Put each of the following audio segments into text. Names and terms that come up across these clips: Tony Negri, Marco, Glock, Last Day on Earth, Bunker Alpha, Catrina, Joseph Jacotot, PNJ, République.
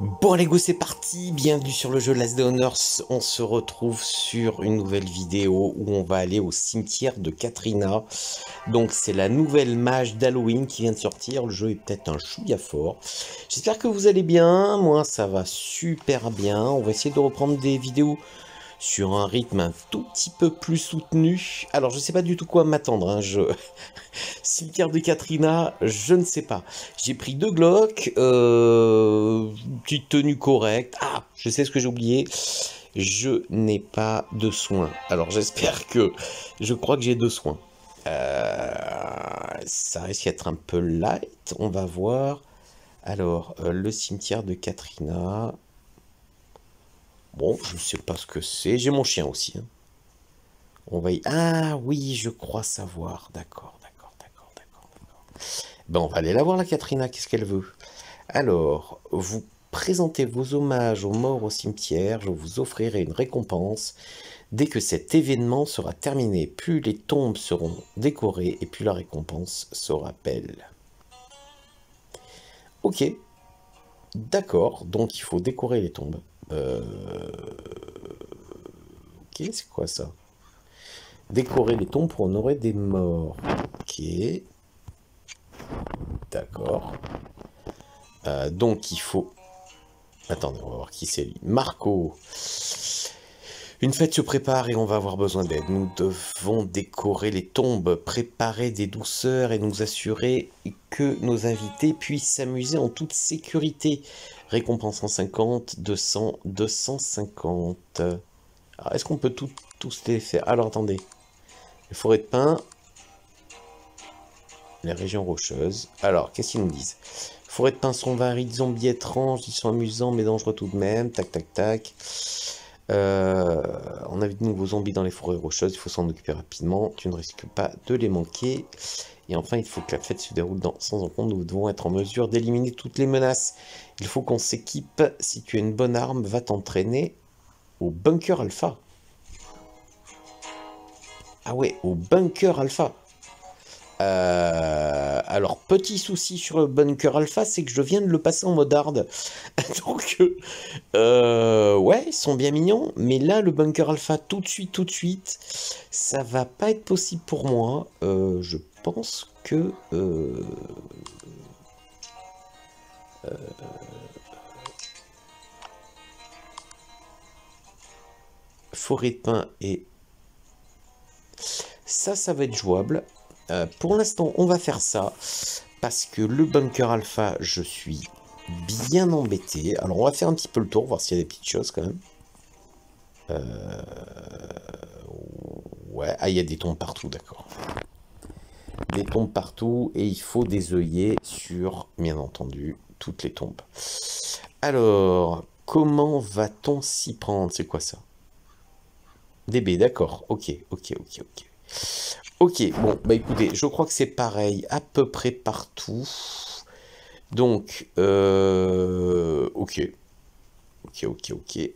Bon les gars, c'est parti, bienvenue sur le jeu Last Day on Earth. On se retrouve sur une nouvelle vidéo où on va aller au cimetière de Catrina. Donc c'est la nouvelle mage d'Halloween qui vient de sortir, le jeu est peut-être un chouïa fort. J'espère que vous allez bien, moi ça va super bien. On va essayer de reprendre des vidéos sur un rythme un tout petit peu plus soutenu. Alors je sais pas du tout quoi m'attendre, hein. Cimetière de Catrina, je ne sais pas. J'ai pris 2 Glocks, petite tenue correcte. Ah, je sais ce que j'ai oublié. Je n'ai pas de soins. Alors j'espère que... Je crois que j'ai 2 soins. Ça risque d'être un peu light, on va voir. Alors, le cimetière de Catrina... Bon, je ne sais pas ce que c'est. J'ai mon chien aussi. Hein. On va y... Ah oui, je crois savoir. D'accord. Ben, on va aller la voir, la Catrina. Qu'est-ce qu'elle veut? Alors, vous présentez vos hommages aux morts au cimetière. Je vous offrirai une récompense dès que cet événement sera terminé. Plus les tombes seront décorées et plus la récompense sera belle. Ok. D'accord. Donc, il faut décorer les tombes. Ok, c'est quoi ça? Décorer les tombes pour honorer des morts. Ok. D'accord. Donc il faut... Attendez, on va voir qui c'est lui. Marco. Une fête se prépare et on va avoir besoin d'aide. Nous devons décorer les tombes, préparer des douceurs et nous assurer que nos invités puissent s'amuser en toute sécurité. Récompense 150, 200, 250. Alors, est-ce qu'on peut tous les faire? Alors, attendez. Les forêts de pins. Les régions rocheuses. Alors, qu'est-ce qu'ils nous disent? Forêts de pins sont variées, zombies étranges, ils sont amusants mais dangereux tout de même. Tac. On a vu de nouveaux zombies dans les forêts rocheuses, il faut s'en occuper rapidement. Tu ne risques pas de les manquer. Et enfin, il faut que la fête se déroule sans encombre. Nous devons être en mesure d'éliminer toutes les menaces. Il faut qu'on s'équipe. Si tu as une bonne arme, va t'entraîner au Bunker Alpha. Ah ouais, au Bunker Alpha. Alors, petit souci sur le Bunker Alpha, c'est que je viens de le passer en mode hard. Donc, ouais, ils sont bien mignons. Mais là, le Bunker Alpha, tout de suite, ça va pas être possible pour moi. Je pense que... forêt de pin et... Ça va être jouable. Pour l'instant, on va faire ça, parce que le Bunker Alpha, je suis bien embêté. Alors, on va faire un petit peu le tour, voir s'il y a des petites choses, quand même. Ouais, ah, il y a des tombes partout, d'accord. Des tombes partout, et il faut des œillets sur, bien entendu, toutes les tombes. Alors, comment va-t-on s'y prendre? C'est quoi, ça? DB, d'accord, ok. Ok, bon, bah écoutez, je crois que c'est pareil à peu près partout. Donc, ok.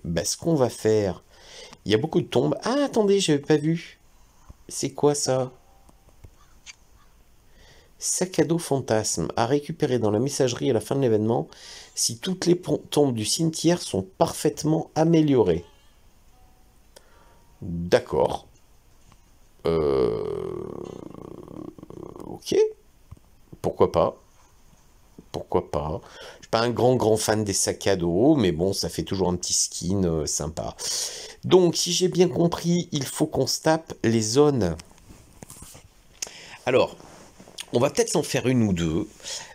Bah, ce qu'on va faire... Il y a beaucoup de tombes. Ah, attendez, j'avais pas vu. C'est quoi, ça? Sac à dos fantasme. À récupérer dans la messagerie à la fin de l'événement si toutes les tombes du cimetière sont parfaitement améliorées. D'accord. Ok, pourquoi pas, je suis pas un grand fan des sacs à dos, mais bon, ça fait toujours un petit skin sympa. Donc si j'ai bien compris, il faut qu'on se tape les zones. Alors on va peut-être s'en faire une ou deux.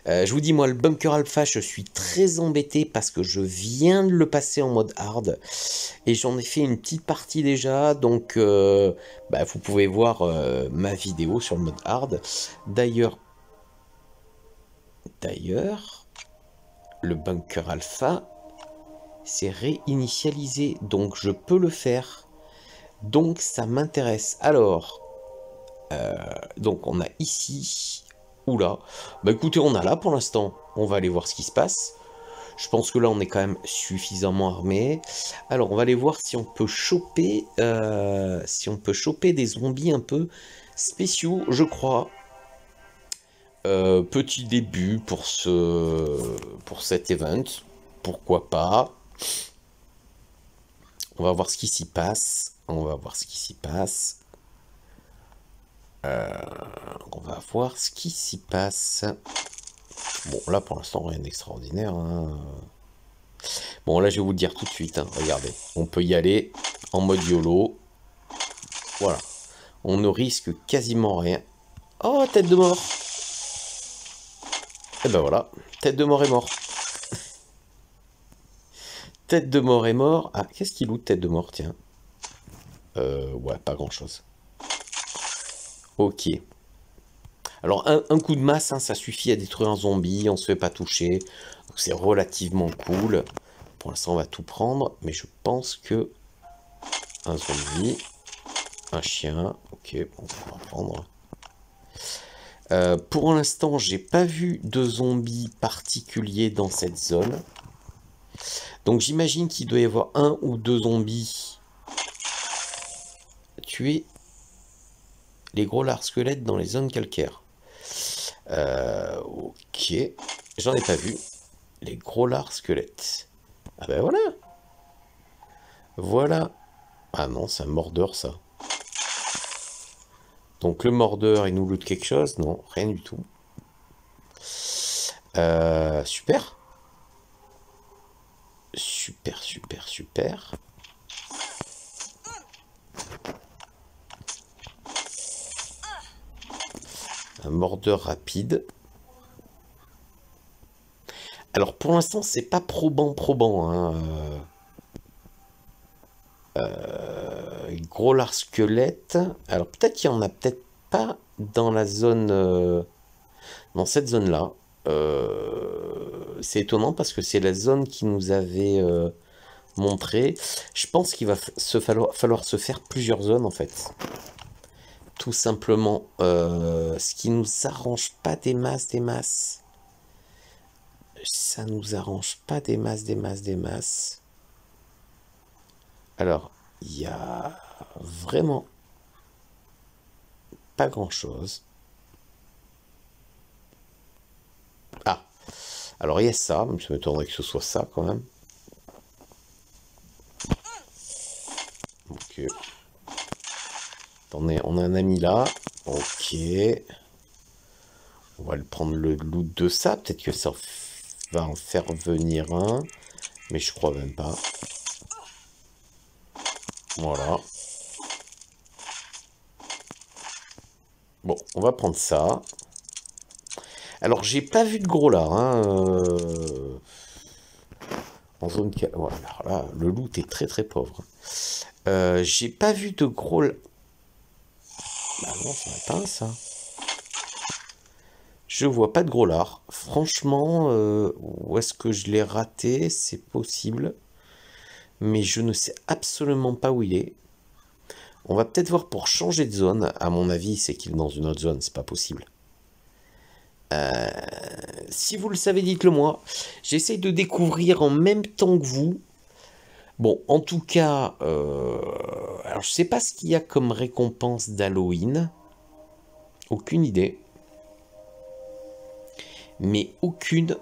Je vous dis, moi, le Bunker Alpha, je suis très embêté parce que je viens de le passer en mode hard. Et j'en ai fait une petite partie déjà. Donc, bah, vous pouvez voir ma vidéo sur le mode hard. D'ailleurs, le Bunker Alpha s'est réinitialisé. Donc, je peux le faire. Donc, ça m'intéresse. Alors, donc, on a ici... Oula, bah écoutez, on a là pour l'instant, on va aller voir ce qui se passe. Je pense que là on est quand même suffisamment armé. Alors on va aller voir si on peut choper des zombies un peu spéciaux, je crois. Petit début pour cet event. pourquoi pas. On va voir ce qui s'y passe. On va voir ce qui s'y passe. On va voir ce qui s'y passe. Bon, là, pour l'instant, rien d'extraordinaire. Hein. Bon, là, je vais vous le dire tout de suite. Hein. Regardez, on peut y aller en mode YOLO. Voilà. On ne risque quasiment rien. Oh, tête de mort. Et ben voilà, tête de mort est mort. Tête de mort est mort. Ah, qu'est-ce qu'il loot, tête de mort, tiens. Ouais, pas grand-chose. Ok. Alors, un coup de masse, hein, ça suffit à détruire un zombie. On se fait pas toucher. Donc, c'est relativement cool. Pour l'instant, on va tout prendre. Mais je pense que... un zombie... un chien. Ok, bon, on va prendre. Pour l'instant, j'ai pas vu de zombies particuliers dans cette zone. Donc, j'imagine qu'il doit y avoir un ou deux zombies. Tuer les gros lards squelettes dans les zones calcaires. Ok. J'en ai pas vu. Les gros lards squelettes. Ah ben voilà. Voilà. Ah non, c'est un mordeur, ça. Donc le mordeur, il nous loot quelque chose? Non, rien du tout. Super. Super, super, super. Un mordeur rapide. Alors pour l'instant, c'est pas probant. Hein. Gros lard squelette. Alors peut-être qu'il n'y en a peut-être pas dans la zone... dans cette zone-là. C'est étonnant parce que c'est la zone qui nous avait montré. Je pense qu'il va falloir se faire plusieurs zones en fait. Tout simplement. Ce qui nous arrange pas des masses. Ça nous arrange pas des masses. Alors... il y a vraiment pas grand chose. Ah, alors il y a ça, je m'attendais que ce soit ça quand même. Ok. Attendez, on a un ami là. Ok. On va le prendre, le loot de ça. Peut-être que ça va en faire venir un. Mais je crois même pas. Voilà. Bon, on va prendre ça. Alors, j'ai pas vu de gros là. Hein, en zone... voilà, alors là, le loot est très pauvre. J'ai pas vu de gros là. Bah non, c'est pas ça. Je vois pas de gros lard. Franchement, où est-ce que je l'ai raté? C'est possible. Mais je ne sais absolument pas où il est. On va peut-être voir pour changer de zone. À mon avis, c'est qu'il est dans une autre zone. C'est pas possible. Si vous le savez, dites-le moi. J'essaye de découvrir en même temps que vous. Bon, en tout cas... alors, je sais pas ce qu'il y a comme récompense d'Halloween. Aucune idée. Mais aucune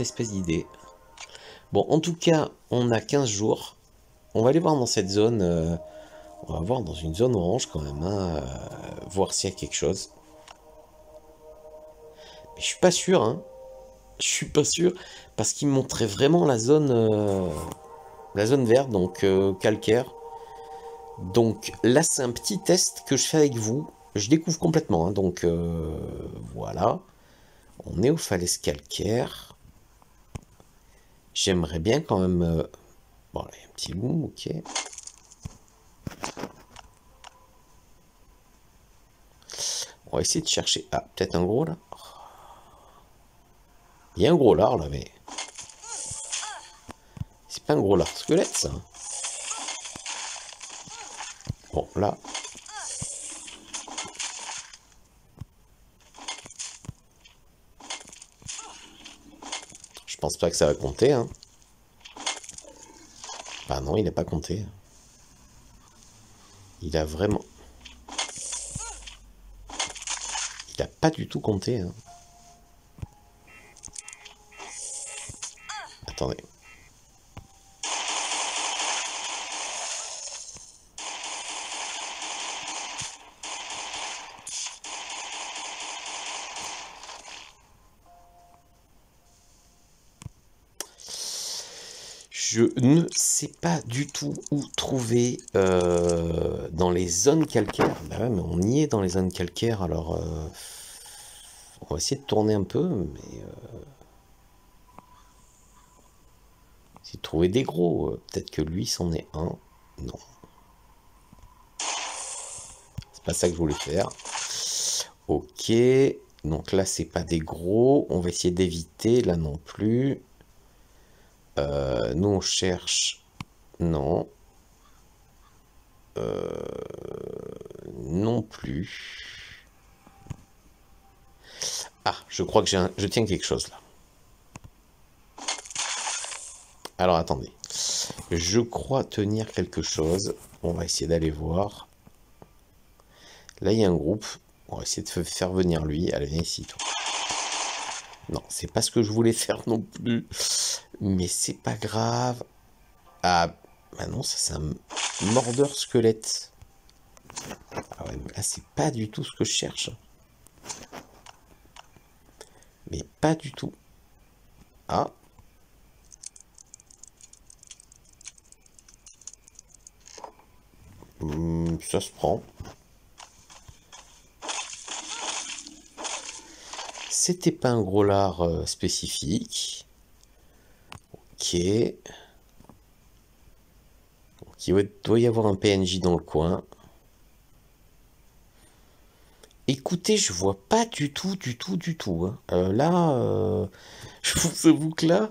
espèce d'idée. Bon, en tout cas, on a 15 jours. On va aller voir dans cette zone. On va voir dans une zone orange quand même. Hein, voir s'il y a quelque chose. Mais je suis pas sûr. Hein. Je suis pas sûr. Parce qu'il montrait vraiment la zone verte, donc calcaire. Donc là, c'est un petit test que je fais avec vous. Je découvre complètement. Hein, donc voilà. On est aux falaises calcaires. J'aimerais bien quand même... Bon, là, il y a un petit loup, ok. On va essayer de chercher... Ah, peut-être un gros, là. Il y a un gros lard, là, mais... c'est pas un gros lard squelette, ça. Bon, là... je pense pas que ça va compter. Hein. Bah non, il n'a pas compté. Il a vraiment... il n'a pas du tout compté. Hein. Attendez. Je ne sais pas du tout où trouver dans les zones calcaires. Ben ouais, mais on y est dans les zones calcaires, alors on va essayer de tourner un peu, mais essayer de trouver des gros. Peut-être que lui c'en est un. Non. C'est pas ça que je voulais faire. Ok. Donc là c'est pas des gros. On va essayer d'éviter là non plus. Nous on cherche, non, non plus. Ah, je crois que je tiens quelque chose là. Alors attendez, je crois tenir quelque chose. On va essayer d'aller voir. Là il y a un groupe. On va essayer de faire venir lui. Allez, viens ici toi. Non, c'est pas ce que je voulais faire non plus. Mais c'est pas grave. Ah, bah non, ça c'est un mordeur squelette. Ah ouais, mais là c'est pas du tout ce que je cherche. Mais pas du tout. Ah. Ça se prend. C'était pas un gros lard spécifique. Ok. Donc, il doit y avoir un PNJ dans le coin. Écoutez, je vois pas du tout, du tout. Hein. Là, je vous avoue que là,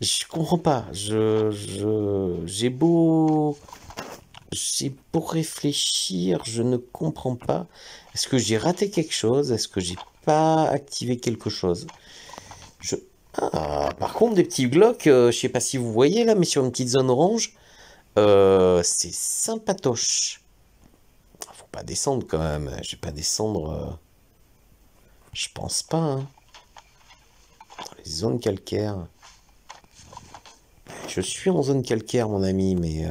je comprends pas. J'ai beau réfléchir, je ne comprends pas. Est-ce que j'ai raté quelque chose? Est-ce que j'ai pas activé quelque chose? Ah, par contre, des petits glocks, je sais pas si vous voyez là, mais sur une petite zone orange, c'est sympatoche. Faut pas descendre quand même. Je vais pas descendre. Je pense pas. Hein. Dans les zones calcaires. Je suis en zone calcaire, mon ami, mais.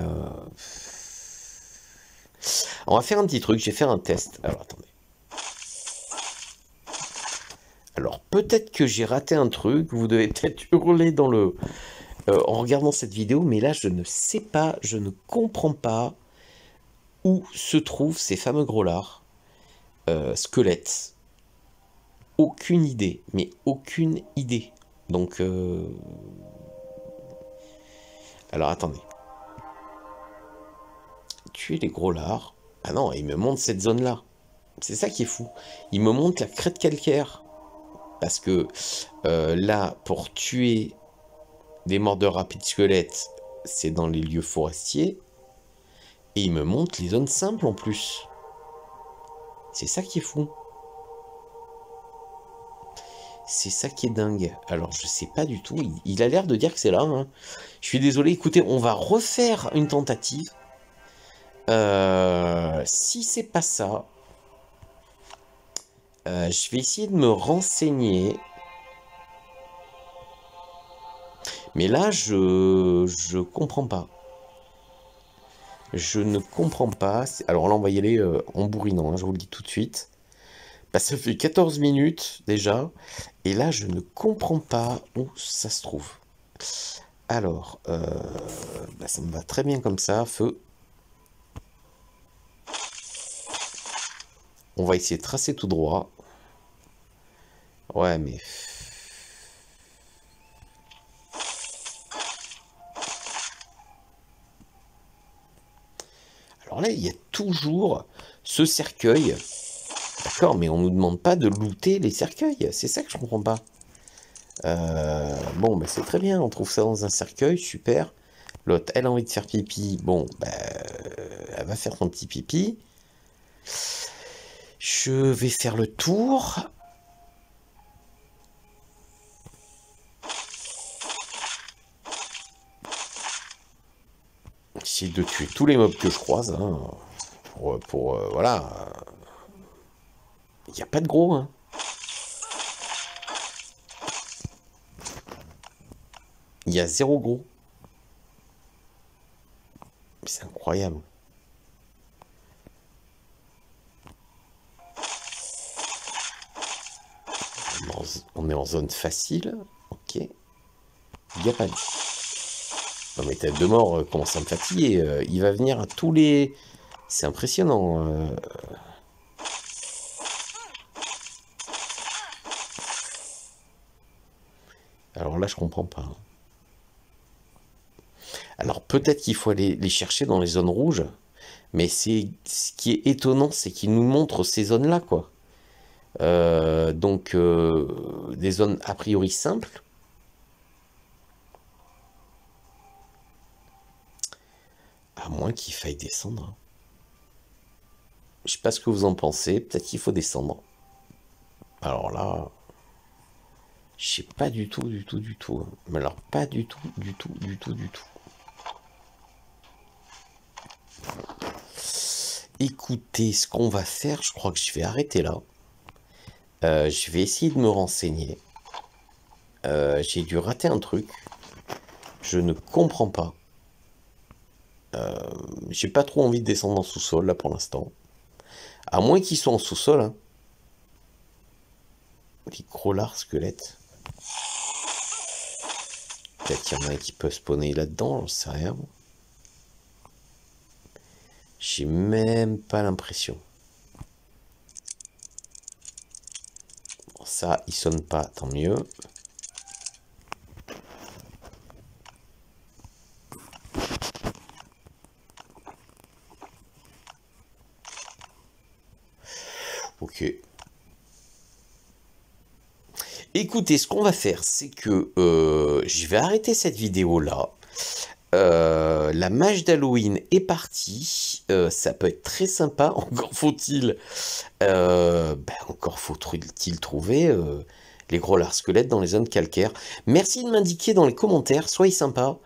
On va faire un petit truc, je vais faire un test. Alors attendez. Alors peut-être que j'ai raté un truc, vous devez peut-être hurler dans le... en regardant cette vidéo, mais là je ne sais pas, je ne comprends pas où se trouvent ces fameux gros lards squelettes. Aucune idée, mais aucune idée. Donc... Alors attendez. Tuer les gros lards. Ah non, il me montre cette zone-là. C'est ça qui est fou. Il me montre la crête calcaire. Parce que là, pour tuer des mordeurs rapides squelettes, c'est dans les lieux forestiers. Et il me montre les zones simples en plus. C'est ça qui est fou. C'est ça qui est dingue. Alors, je sais pas du tout. Il a l'air de dire que c'est là. Hein. Je suis désolé. Écoutez, on va refaire une tentative. Si c'est pas ça, je vais essayer de me renseigner. Mais là, je comprends pas. Je ne comprends pas. Alors là, on va y aller en bourrinant, hein, je vous le dis tout de suite. Bah, ça fait 14 minutes déjà. Et là, je ne comprends pas où ça se trouve. Alors, bah, ça me va très bien comme ça, feu. On va essayer de tracer tout droit. Ouais, mais... Alors là, il y a toujours ce cercueil. D'accord, mais on ne nous demande pas de looter les cercueils. C'est ça que je comprends pas. Bon, bah c'est très bien. On trouve ça dans un cercueil. Super. L'autre, elle a envie de faire pipi. Bon, bah, elle va faire son petit pipi. Je vais faire le tour. J'essaie de tuer tous les mobs que je croise. Hein, pour voilà. Il n'y a pas de gros. Hein. Il y a zéro gros. C'est incroyable. On est en zone facile. Ok. Il n'y a pas de... Non mais t'as deux morts, commence à me fatiguer. Il va venir à tous les... C'est impressionnant. Alors là, je comprends pas. Alors peut-être qu'il faut aller les chercher dans les zones rouges, mais c'est ce qui est étonnant, c'est qu'ils nous montrent ces zones-là, quoi. Donc des zones a priori simples. À moins qu'il faille descendre. Je sais pas ce que vous en pensez, peut-être qu'il faut descendre. Alors là... Je sais pas du tout, du tout, du tout. Mais alors pas du tout, du tout, du tout, du tout. Écoutez, ce qu'on va faire, je crois que je vais arrêter là. Je vais essayer de me renseigner. J'ai dû rater un truc. Je ne comprends pas. J'ai pas trop envie de descendre en sous-sol là pour l'instant. À moins qu'ils soient en sous-sol. Hein. Les crawlers squelettes. Peut-être qu'il y en a un qui peut spawner là-dedans, j'en sais rien. J'ai même pas l'impression. Bon, ça, il sonne pas, tant mieux. Ok. Écoutez, ce qu'on va faire, c'est que je vais arrêter cette vidéo-là. La mage d'Halloween est partie, ça peut être très sympa, encore faut-il trouver les gros lards squelettes dans les zones calcaires. Merci de m'indiquer dans les commentaires, soyez sympa,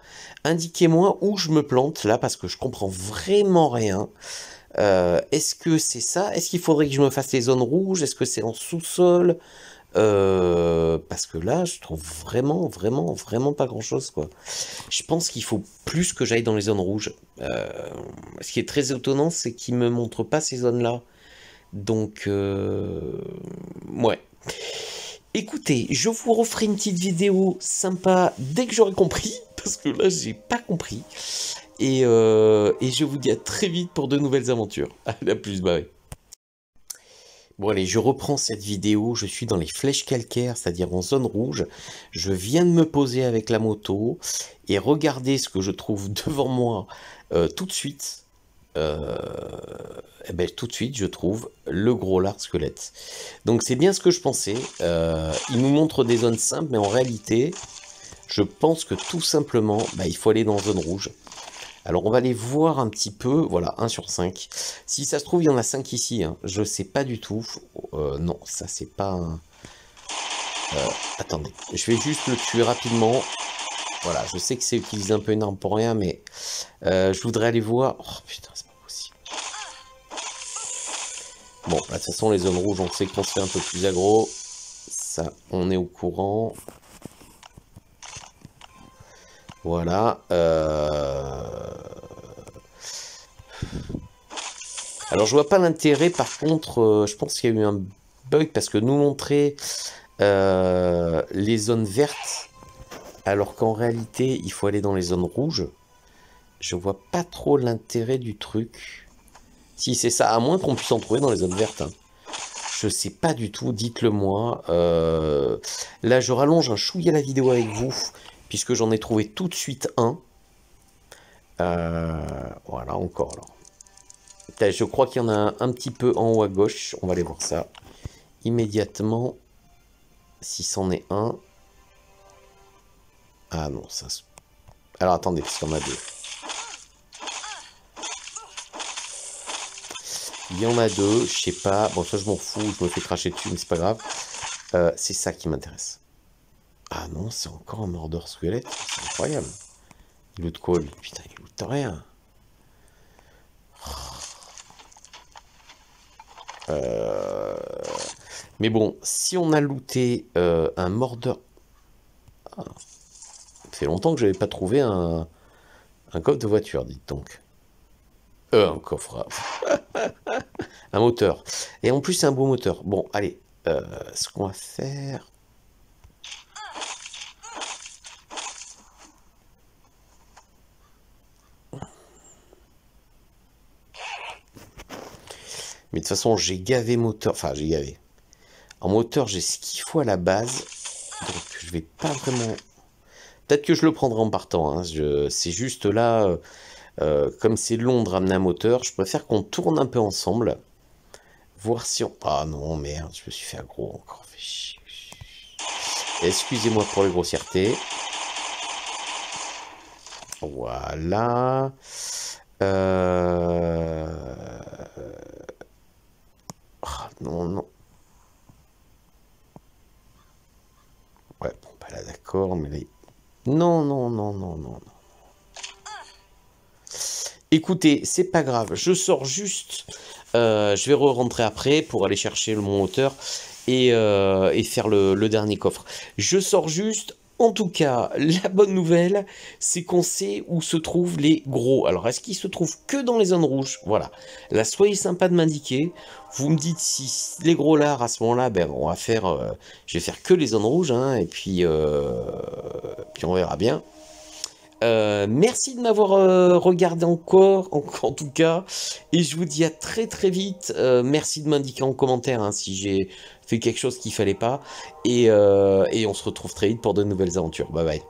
indiquez-moi où je me plante là parce que je comprends vraiment rien. Est-ce que c'est ça? Est-ce qu'il faudrait que je me fasse les zones rouges? Est-ce que c'est en sous-sol? Parce que là, je trouve vraiment, vraiment, vraiment pas grand-chose, quoi. Je pense qu'il faut plus que j'aille dans les zones rouges. Ce qui est très étonnant, c'est qu'ils me montrent pas ces zones-là. Donc, ouais. Écoutez, je vous referai une petite vidéo sympa dès que j'aurai compris, parce que là, j'ai pas compris. Et je vous dis à très vite pour de nouvelles aventures. À la plus, bye. Bon allez, je reprends cette vidéo, je suis dans les flèches calcaires, c'est-à-dire en zone rouge. Je viens de me poser avec la moto et regardez ce que je trouve devant moi tout de suite. Eh ben, tout de suite, je trouve le gros lard squelette. Donc c'est bien ce que je pensais. Il nous montre des zones simples, mais en réalité, je pense que tout simplement, bah, il faut aller dans zone rouge. Alors on va aller voir un petit peu, voilà, 1 sur 5. Si ça se trouve, il y en a 5 ici, hein. Je sais pas du tout. Non, ça c'est pas un... attendez, je vais juste le tuer rapidement. Voilà, je sais que c'est utiliser un peu une arme pour rien, mais je voudrais aller voir... Oh putain, c'est pas possible. Bon, là, de toute façon, les zones rouges, on sait qu'on se fait un peu plus aggro. Ça, on est au courant. Voilà. Alors je vois pas l'intérêt, par contre, je pense qu'il y a eu un bug parce que nous montrer les zones vertes, alors qu'en réalité il faut aller dans les zones rouges, je vois pas trop l'intérêt du truc. Si c'est ça, à moins qu'on puisse en trouver dans les zones vertes. Hein. Je sais pas du tout, dites-le moi. Là je rallonge un chouïa la vidéo avec vous. Puisque j'en ai trouvé tout de suite un. Voilà, encore là. Je crois qu'il y en a un petit peu en haut à gauche. On va aller voir ça immédiatement. Si c'en est un. Ah non, ça... Alors attendez, parce qu'il y en a deux. Il y en a deux, je sais pas. Bon, ça je m'en fous, je me fais cracher dessus, mais c'est pas grave. C'est ça qui m'intéresse. Ah non, c'est encore un mordeur squelette, c'est incroyable. Loot call, putain, il loot rien. Mais bon, si on a looté un mordeur... Ah. Ça fait longtemps que je n'avais pas trouvé un coffre de voiture, dites donc. Un coffre. Un moteur. Et en plus, c'est un beau moteur. Bon, allez. Ce qu'on va faire... Mais de toute façon, j'ai gavé moteur. Enfin, j'ai gavé. En moteur, j'ai ce qu'il faut à la base. Donc, je vais pas vraiment... Peut-être que je le prendrai en partant. Hein. C'est juste là... comme c'est long de ramener un moteur, je préfère qu'on tourne un peu ensemble. Voir si on... Ah non, merde, je me suis fait aggro encore. Excusez-moi pour les grossièretés. Voilà. Ah, non, non. Ouais, bon, pas là, d'accord, mais là... Non, non, non, non, non, non. Écoutez, c'est pas grave, je sors juste, je vais rentrer après pour aller chercher mon moteur et faire le dernier coffre. Je sors juste, en tout cas, la bonne nouvelle, c'est qu'on sait où se trouvent les gros. Alors, est-ce qu'ils se trouvent que dans les zones rouges? Voilà, là, soyez sympa de m'indiquer, vous me dites si les gros là, à ce moment-là, ben, on va faire, je vais faire que les zones rouges, hein, et puis, on verra bien. Merci de m'avoir regardé encore, en tout cas, et je vous dis à très très vite. Merci de m'indiquer en commentaire hein, si j'ai fait quelque chose qu'il fallait pas, et on se retrouve très vite pour de nouvelles aventures. Bye bye.